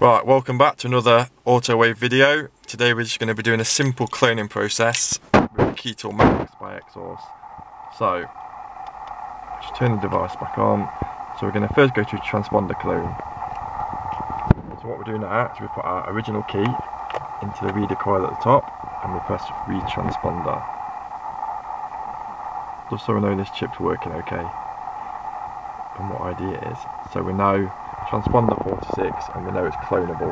Right, welcome back to another Autowave video. Today we're just going to be doing a simple cloning process with Key Tool Max by Xhorse. So, just turn the device back on. So we're going to first go to transponder clone. So what we're doing now is we put our original key into the reader coil at the top and we press read transponder. Just so we know this chip's working okay and what ID it is. So we know transponder 46 and we know it's clonable,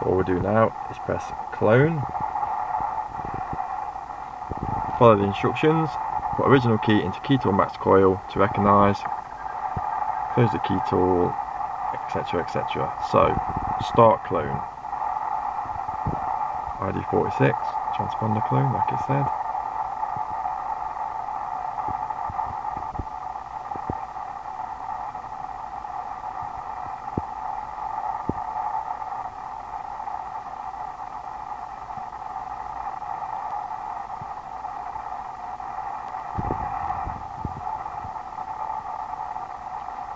so all we do now is press clone, follow the instructions, put original key into Key Tool Max coil to recognise, close the key tool, etc, etc. So start clone, ID 46, transponder clone like I said.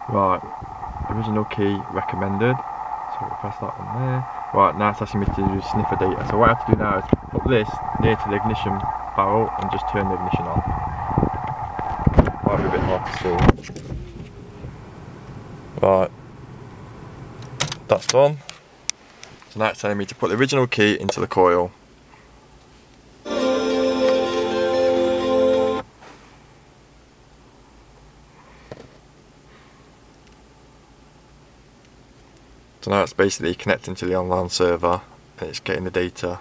Right, original key recommended, so we'll press that one there. Right, now it's asking me to do sniffer data, so what I have to do now is put this near to the ignition barrel and just turn the ignition on. Might be a bit hard to see. Right, that's done. So now it's telling me to put the original key into the coil. So now it's basically connecting to the online server and it's getting the data.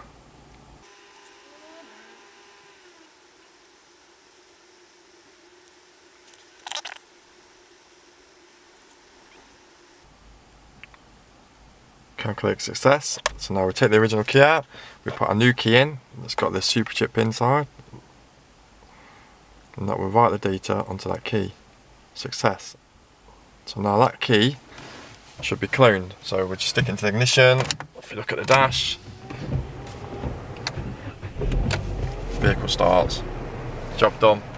Calculate success. So now we take the original key out, we put a new key in that's got this super chip inside, and that will write the data onto that key. Success. So now that key should be cloned, so we'll just stick it into the ignition. If you look at the dash, vehicle starts, job done.